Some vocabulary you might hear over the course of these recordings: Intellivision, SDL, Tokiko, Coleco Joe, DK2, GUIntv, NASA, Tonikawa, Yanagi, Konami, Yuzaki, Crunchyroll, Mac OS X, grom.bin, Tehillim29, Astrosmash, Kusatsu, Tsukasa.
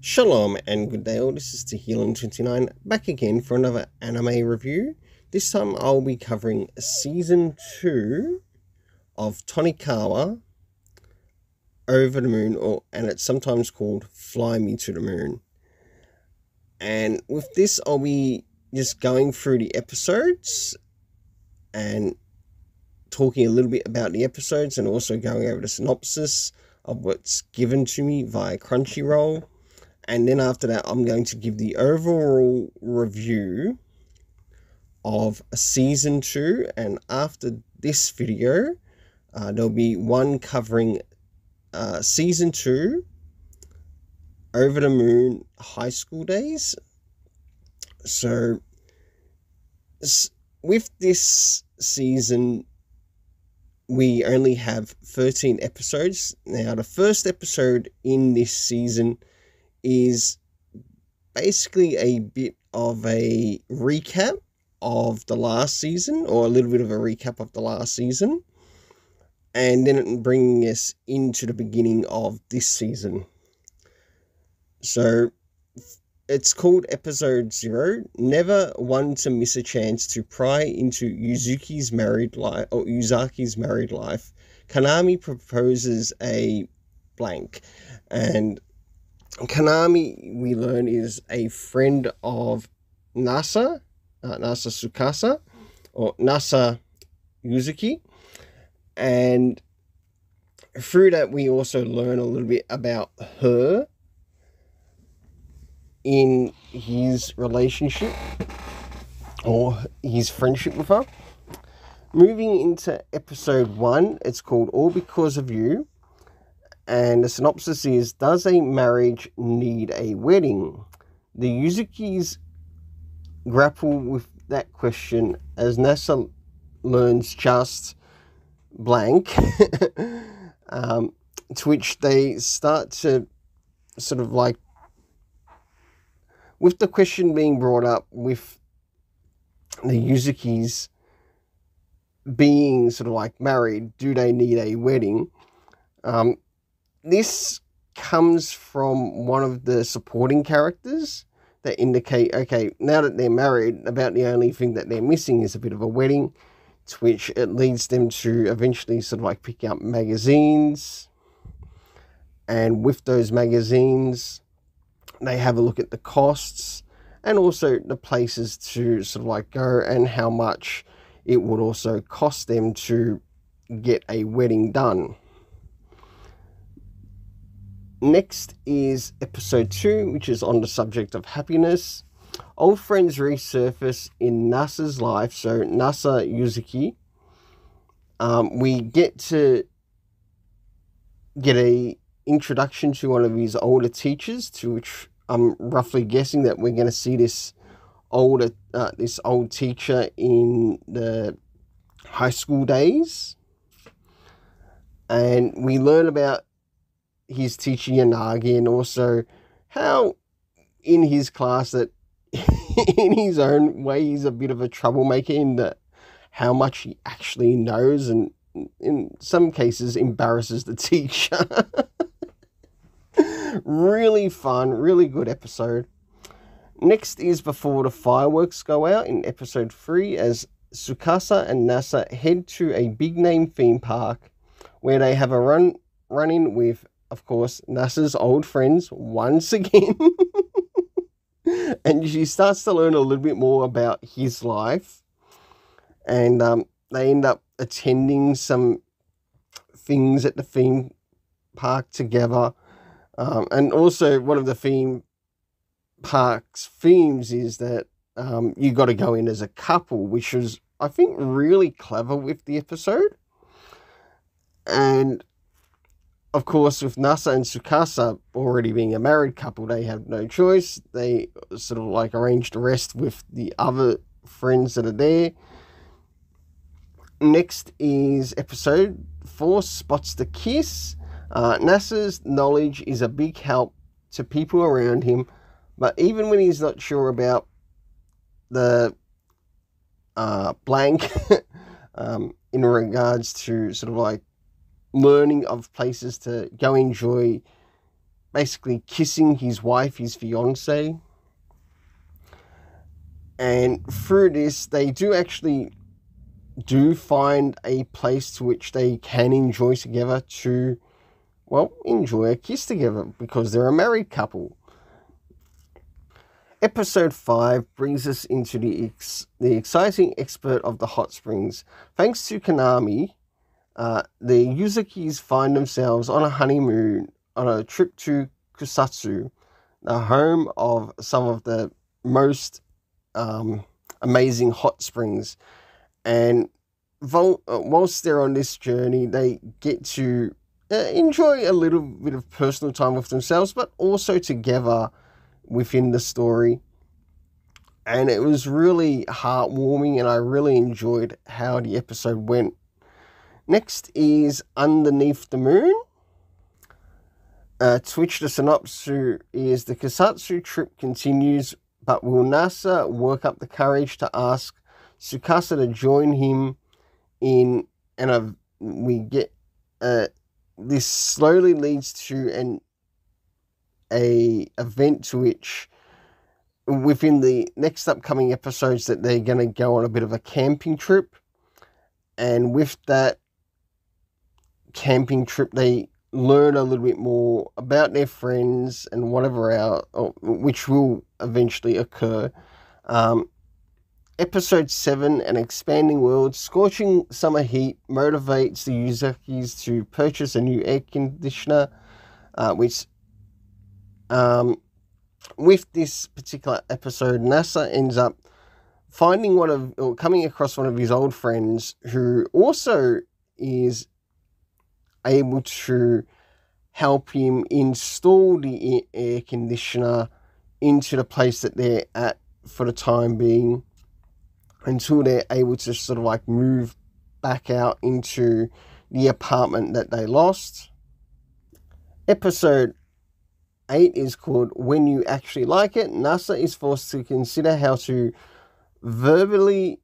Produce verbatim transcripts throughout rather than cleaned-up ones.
Shalom and good day all, this is Tehillim twenty-nine back again for another anime review. This time I'll be covering season two of Tonikawa, Over the Moon, or and it's sometimes called Fly Me to the Moon. And with this I'll be just going through the episodes and talking a little bit about the episodes and also going over the synopsis of what's given to me via Crunchyroll. And then after that, I'm going to give the overall review of season two. And after this video, uh, there'll be one covering uh, season two, Over the Moon, High School Days. So, with this season, we only have thirteen episodes. Now, the first episode in this season is basically a bit of a recap of the last season, or a little bit of a recap of the last season, and then bringing us into the beginning of this season. So it's called Episode Zero, never one to miss a chance to pry into Yuzuki's married life, or Yuzaki's married life. Konami proposes a blank, and Konami, we learn, is a friend of NASA, uh, NASA Tsukasa, or NASA Yuzaki. And through that, we also learn a little bit about her in his relationship, or his friendship with her. Moving into episode one, it's called All Because of You. And the synopsis is, does a marriage need a wedding? The Yuzakis grapple with that question as NASA learns just blank, um, to which they start to sort of like, with the question being brought up, with the Yuzakis being sort of like married, do they need a wedding? Um, This comes from one of the supporting characters that indicate, okay, now that they're married, about the only thing that they're missing is a bit of a wedding, to which it leads them to eventually sort of like pick up magazines. And with those magazines, they have a look at the costs and also the places to sort of like go and how much it would also cost them to get a wedding done. Next is episode two, which is on the subject of happiness. Old friends resurface in NASA's life, so NASA Yuzaki. Um, we get to get a introduction to one of his older teachers, to which I'm roughly guessing that we're going to see this older, uh, this old teacher in the high school days, and we learn about his teacher Yanagi, and also how in his class that in his own way he's a bit of a troublemaker in that how much he actually knows, and in some cases embarrasses the teacher. Really fun, really good episode. Next is Before the Fireworks Go Out in episode three, as Tsukasa and NASA head to a big name theme park where they have a run run in with, of course, NASA's old friends once again. And she starts to learn a little bit more about his life. And um, they end up attending some things at the theme park together. Um, and also, one of the theme park's themes is that um, you got to go in as a couple, which is, I think, really clever with the episode. And of course, with NASA and Tsukasa already being a married couple, they have no choice. They sort of like arrange the rest with the other friends that are there. Next is episode four, Spots the Kiss. Uh, NASA's knowledge is a big help to people around him, but even when he's not sure about the uh, blank um, in regards to sort of like learning of places to go enjoy, basically kissing his wife, his fiance. And through this, they do actually do find a place to which they can enjoy together to, well, enjoy a kiss together because they're a married couple. Episode five brings us into the ex- the exciting expert of the hot springs. Thanks to Konami, uh, the Yuzakis find themselves on a honeymoon on a trip to Kusatsu, the home of some of the most um, amazing hot springs. And vol- whilst they're on this journey, they get to uh, enjoy a little bit of personal time with themselves, but also together within the story. And it was really heartwarming, and I really enjoyed how the episode went. Next is Underneath the Moon, uh, to which the synopsis is: the Kusatsu trip continues, but will NASA work up the courage to ask Tsukasa to join him in? And I've, we get uh, this slowly leads to an a event to which within the next upcoming episodes that they're going to go on a bit of a camping trip. And with that camping trip, they learn a little bit more about their friends and whatever else, which will eventually occur. Um, episode seven, An Expanding World. Scorching summer heat motivates the Yuzakis to purchase a new air conditioner, uh, which Um, with this particular episode, NASA ends up finding one of, or coming across one of his old friends who also is able to help him install the air conditioner into the place that they're at for the time being until they're able to sort of like move back out into the apartment that they lost. Episode eight is called When You Actually Like It. NASA is forced to consider how to verbally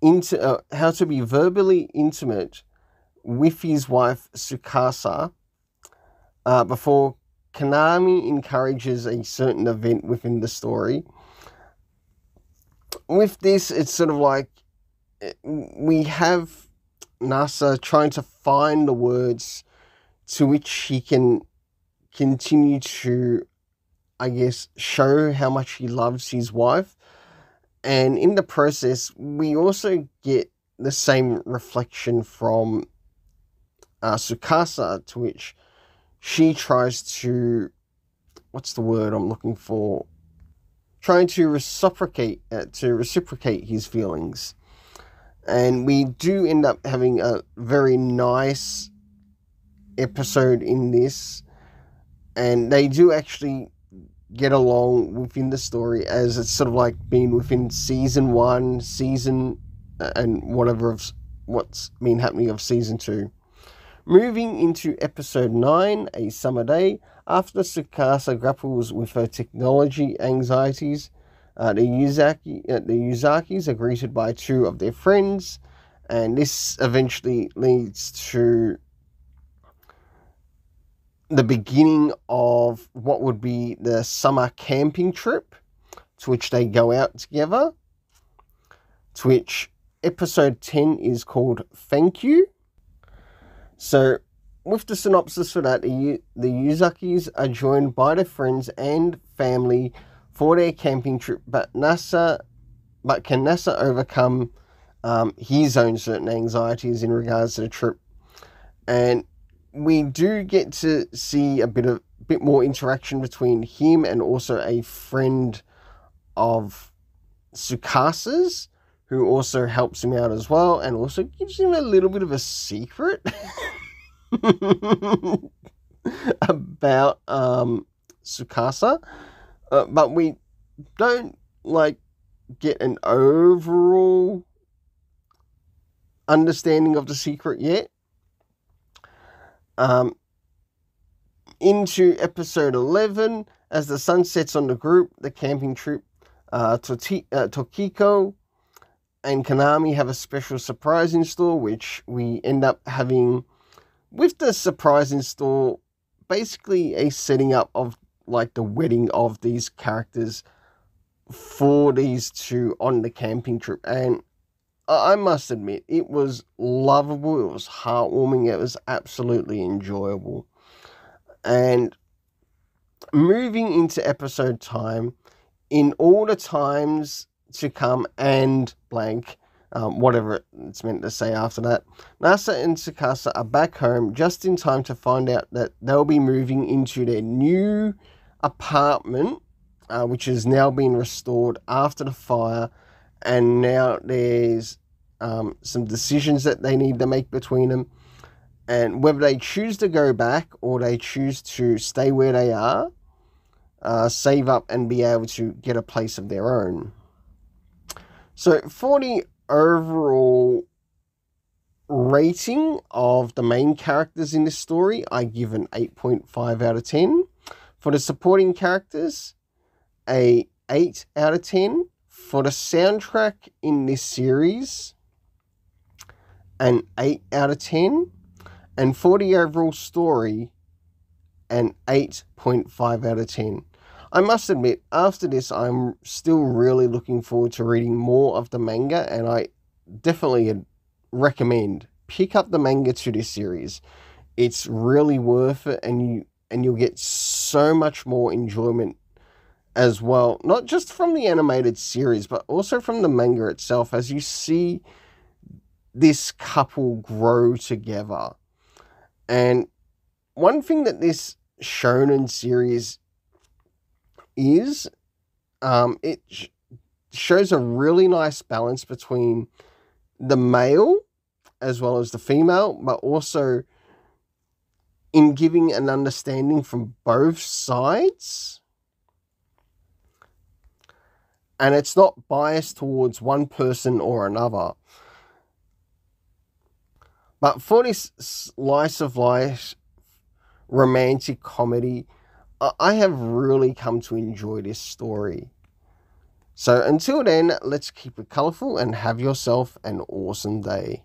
inter- uh, how to be verbally intimate with his wife Tsukasa uh, before Konami encourages a certain event within the story. With this, it's sort of like we have NASA trying to find the words to which he can continue to, I guess, show how much he loves his wife. And in the process, we also get the same reflection from uh, Tsukasa, to which she tries to, what's the word I'm looking for? Trying to reciprocate, uh, to reciprocate his feelings. And we do end up having a very nice episode in this. And they do actually get along within the story, as it's sort of like been within season one, season, uh, and whatever of what's been happening of season two. Moving into episode nine, A Summer Day. After Tsukasa grapples with her technology anxieties, uh, the Yuzaki, uh, the Yuzakis are greeted by two of their friends, and this eventually leads to the beginning of what would be the summer camping trip, to which they go out together, to which episode ten is called Thank You. So with the synopsis for that, the Yuzakis are joined by their friends and family for their camping trip, but NASA, but can NASA overcome um, his own certain anxieties in regards to the trip? And we do get to see a bit of bit more interaction between him and also a friend of Tsukasa's, who also helps him out as well, and also gives him a little bit of a secret about um, Tsukasa. Uh, but we don't like get an overall understanding of the secret yet. Um, into episode eleven, as the sun sets on the group, the camping troop uh, Toti- uh, Tokiko and Konami have a special surprise in store, which we end up having with the surprise in store, basically a setting up of like the wedding of these characters for these two on the camping trip. And I must admit, it was lovable, it was heartwarming, it was absolutely enjoyable. And moving into episode time, in all the times to come and blank, um, whatever it's meant to say after that, NASA and Tsukasa are back home just in time to find out that they'll be moving into their new apartment, uh, which has now been restored after the fire. And now there's um, some decisions that they need to make between them. And whether they choose to go back or they choose to stay where they are, uh, save up and be able to get a place of their own. So for the overall rating of the main characters in this story, I give an eight point five out of ten. For the supporting characters, a eight out of ten. For the soundtrack in this series, an eight out of ten. And for the overall story, an eight point five out of ten. I must admit, after this, I'm still really looking forward to reading more of the manga, and I definitely recommend pick up the manga to this series. It's really worth it, and you and you'll get so much more enjoyment as well, not just from the animated series, but also from the manga itself, as you see this couple grow together. And one thing that this shonen series is, um, it sh- shows a really nice balance between the male as well as the female, but also in giving an understanding from both sides. And it's not biased towards one person or another. But for this slice of life romantic comedy, I have really come to enjoy this story. So until then, let's keep it colourful and have yourself an awesome day.